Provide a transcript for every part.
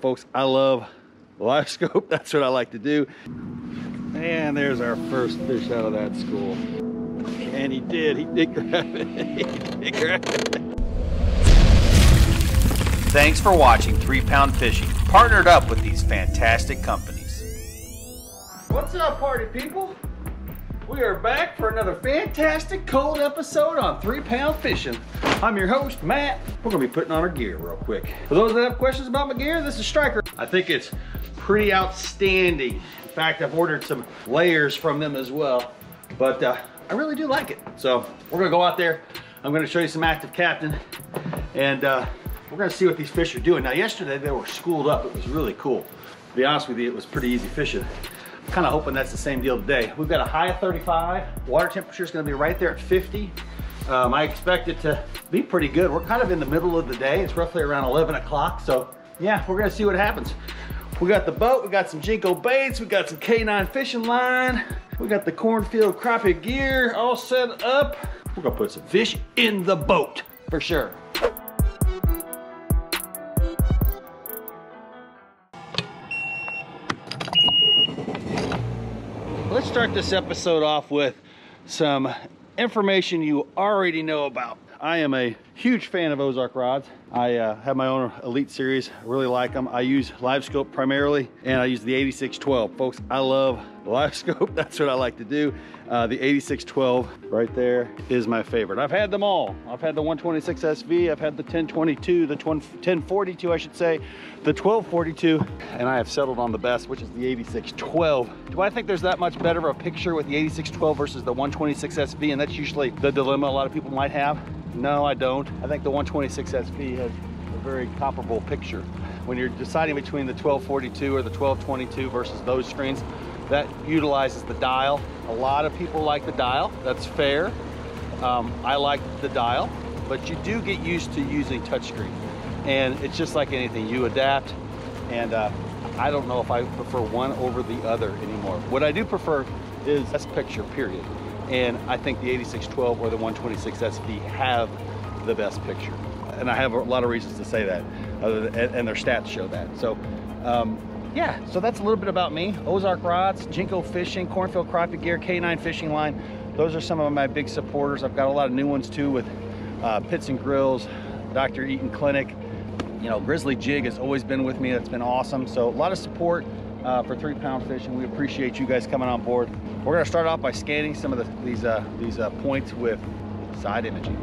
Folks, I love LiveScope. That's what I like to do. And there's our first fish out of that school. And he did grab it. He did grab it. Thanks for watching 3 Pound Fishing, partnered up with these fantastic companies. What's up, party people? We are back for another fantastic cold episode on 3 Pound Fishing. I'm your host, Matt. We're gonna be putting on our gear real quick. For those that have questions about my gear, this is Striker. I think it's pretty outstanding. In fact, I've ordered some layers from them as well, but I really do like it. So we're gonna go out there. I'm gonna show you some active captain, and we're gonna see what these fish are doing. Now yesterday they were schooled up, it was really cool. To be honest with you, it was pretty easy fishing. I'm kinda hoping that's the same deal today. We've got a high of 35, water temperature is gonna be right there at 50. I expect it to be pretty good. We're kind of in the middle of the day, it's roughly around 11 o'clock, so yeah, we're gonna see what happens. We got the boat, we got some Jenko baits, we got some K9 fishing line, we got the Cornfield Crappie Gear all set up. We're gonna put some fish in the boat, for sure. Let's start this episode off with some information you already know about. I am a huge fan of Ozark rods. I have my own Elite series, I really like them. I use LiveScope primarily, and I use the 8612. Folks, I love LiveScope, that's what I like to do. The 8612 right there is my favorite. I've had them all. I've had the 126 SV, I've had the 1022, the 1042 I should say, the 1242, and I have settled on the best, which is the 8612. Do I think there's that much better of a picture with the 8612 versus the 126 SV? And that's usually the dilemma a lot of people might have. No, I don't. I think the 126 SV has a very comparable picture. When you're deciding between the 1242 or the 1222 versus those screens, that utilizes the dial. A lot of people like the dial, that's fair. I like the dial, but you do get used to using touchscreen. And it's just like anything, you adapt. And I don't know if I prefer one over the other anymore. What I do prefer is this picture, period. And I think the 8612 or the 126 SV have the best picture. And I have a lot of reasons to say that, and their stats show that. So yeah, so that's a little bit about me. Ozark rods, Jenko Fishing, Cornfield Crappie Gear, K9 Fishing Line. Those are some of my big supporters. I've got a lot of new ones too with Pits and Grills, Dr. Eaton Clinic. You know, Grizzly Jig has always been with me. That's been awesome. So a lot of support for 3 Pound Fishing. We appreciate you guys coming on board. We're gonna start off by scanning some of these points with side imaging.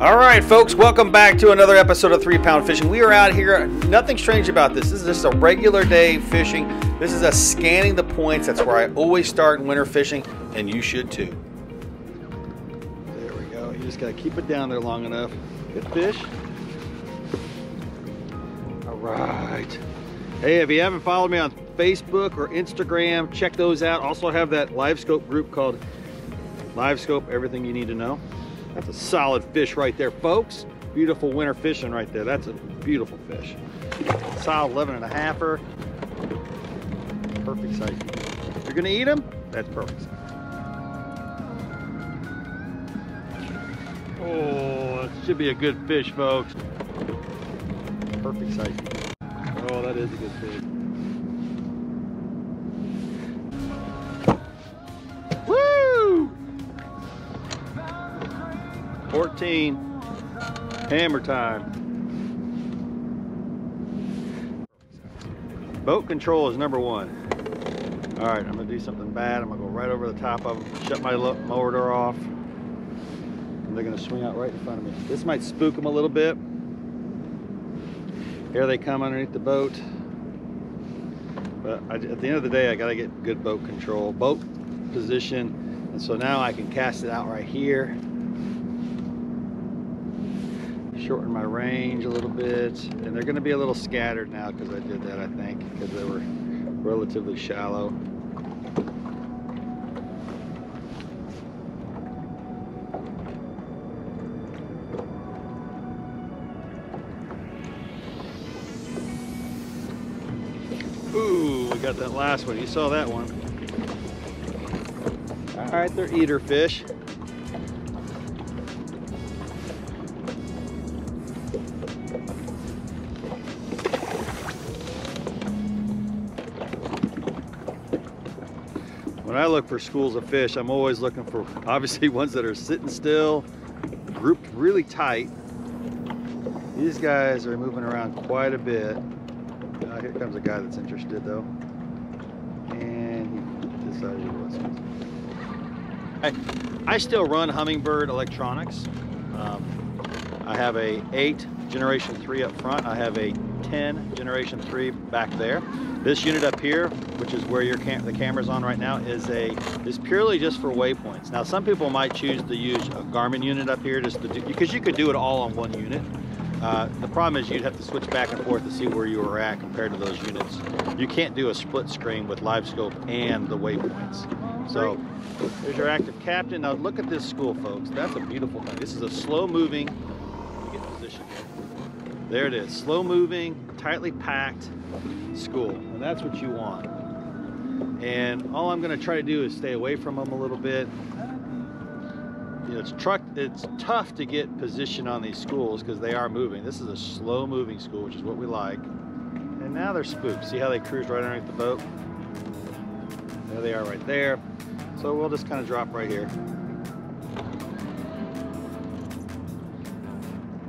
All right, folks, welcome back to another episode of 3 Pound Fishing. We are out here, nothing strange about this. This is just a regular day fishing. This is us scanning the points. That's where I always start in winter fishing, and you should too. There we go, you just gotta keep it down there long enough. Good fish. All right. Hey, if you haven't followed me on Facebook or Instagram, check those out. Also have that LiveScope group called LiveScope Everything You Need to Know. That's a solid fish right there, folks. Beautiful winter fishing right there. That's a beautiful fish. Solid 11½-er. Perfect size. If you're gonna eat them, that's perfect size. Oh, that should be a good fish, folks. Perfect size. Oh, that is a good fish. Woo! 14. Hammer time. Boat control is number one. All right, I'm gonna do something bad. I'm gonna go right over the top of them, shut my mower door off, and they're gonna swing out right in front of me. This might spook them a little bit. Here they come underneath the boat. But at the end of the day, I gotta get good boat control. Boat position, and so now I can cast it out right here, shorten my range a little bit, and they're going to be a little scattered now because I did that, I think, because they were relatively shallow. Ooh, we got that last one. You saw that one. All right, they're eater fish. When I look for schools of fish, I'm always looking for, obviously, ones that are sitting still, grouped really tight. These guys are moving around quite a bit. Here comes a guy that's interested, though. And he decided he wasn't. I still run Hummingbird Electronics. I have a 8 Generation 3 up front. I have a 10 Generation 3 back there. This unit up here, which is where your the camera's on right now, is purely just for waypoints. Now, some people might choose to use a Garmin unit up here just to do, because you could do it all on one unit. The problem is you'd have to switch back and forth to see where you were at compared to those units. You can't do a split screen with LiveScope and the waypoints. So there's your active captain. Now look at this school, folks. That's a beautiful thing. This is a slow moving, get in position here. There it is, slow moving, tightly packed school. And that's what you want. And all I'm gonna try to do is stay away from them a little bit. You know, it's tough to get position on these schools because they are moving. This is a slow moving school, which is what we like. And now they're spooked. See how they cruise right underneath the boat? There they are right there. So we'll just kind of drop right here.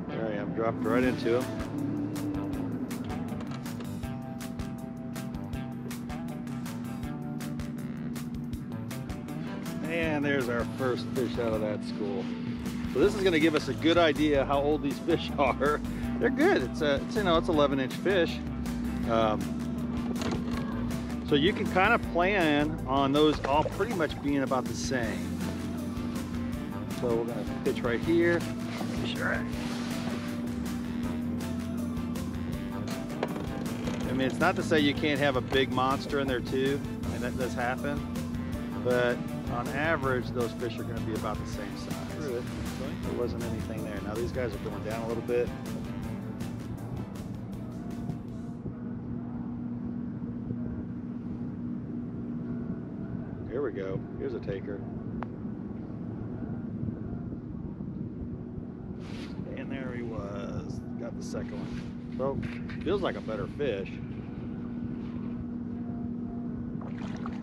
There I am, dropped right into him. And there's our first fish out of that school. So this is going to give us a good idea how old these fish are. They're good. It's you know, it's 11-inch fish. So you can kind of plan on those all pretty much being about the same. So we're going to pitch right here. Sure. I mean, it's not to say you can't have a big monster in there too, and that does happen, but on average, those fish are going to be about the same size. There wasn't anything there. Now these guys are going down a little bit. Here we go. Here's a taker. And there he was. Got the second one. So feels like a better fish.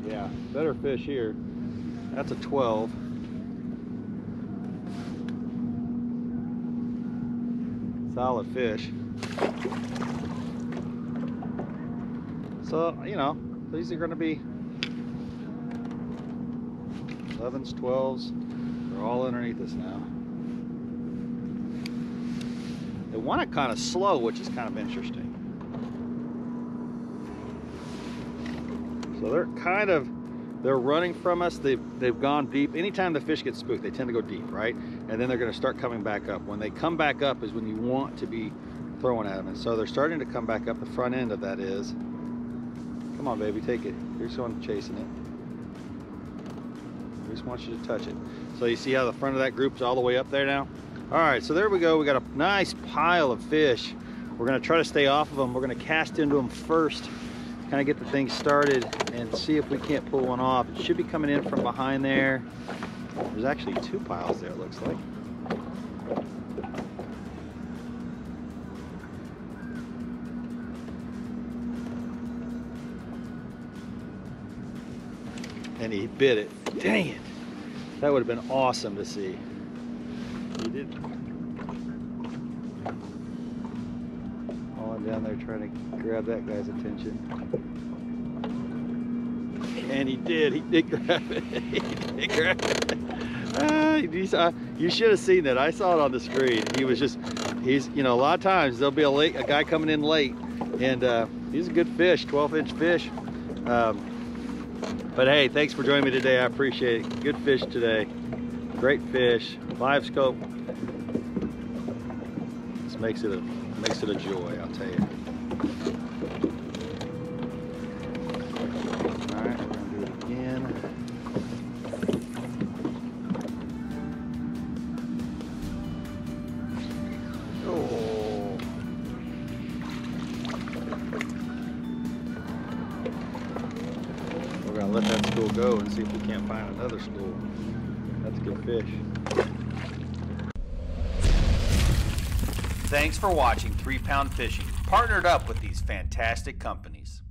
Yeah, better fish here. That's a 12. Solid fish. So, you know, these are going to be 11s, 12s. They're all underneath us now. They want to kind of slow, which is kind of interesting. So they're kind of, they're running from us, they've gone deep. Anytime the fish gets spooked, they tend to go deep, right? And then they're gonna start coming back up. When they come back up is when you want to be throwing at them. And so they're starting to come back up, the front end of that is. Come on, baby, take it. Here's someone chasing it. I just want you to touch it. So you see how the front of that group's all the way up there now? All right, so there we go. We got a nice pile of fish. We're gonna try to stay off of them. We're gonna cast into them first, kind of get the thing started and see if we can't pull one off. It should be coming in from behind there. There's actually two piles there, it looks like. And he bit it. Dang it! That would have been awesome to see. He didn't. Down there trying to grab that guy's attention. And he did grab it. He did grab it. You should have seen that. I saw it on the screen. He was just, you know, a lot of times there'll be a guy coming in late, and he's a good fish, 12-inch fish. But hey, thanks for joining me today. I appreciate it. Good fish today. Great fish. LiveScope. This makes it a joy, I'll tell you. All right, we're gonna do it again. Oh. We're gonna let that school go and see if we can't find another school. That's a good fish. Thanks for watching 3 Pound Fishing, partnered up with these fantastic companies.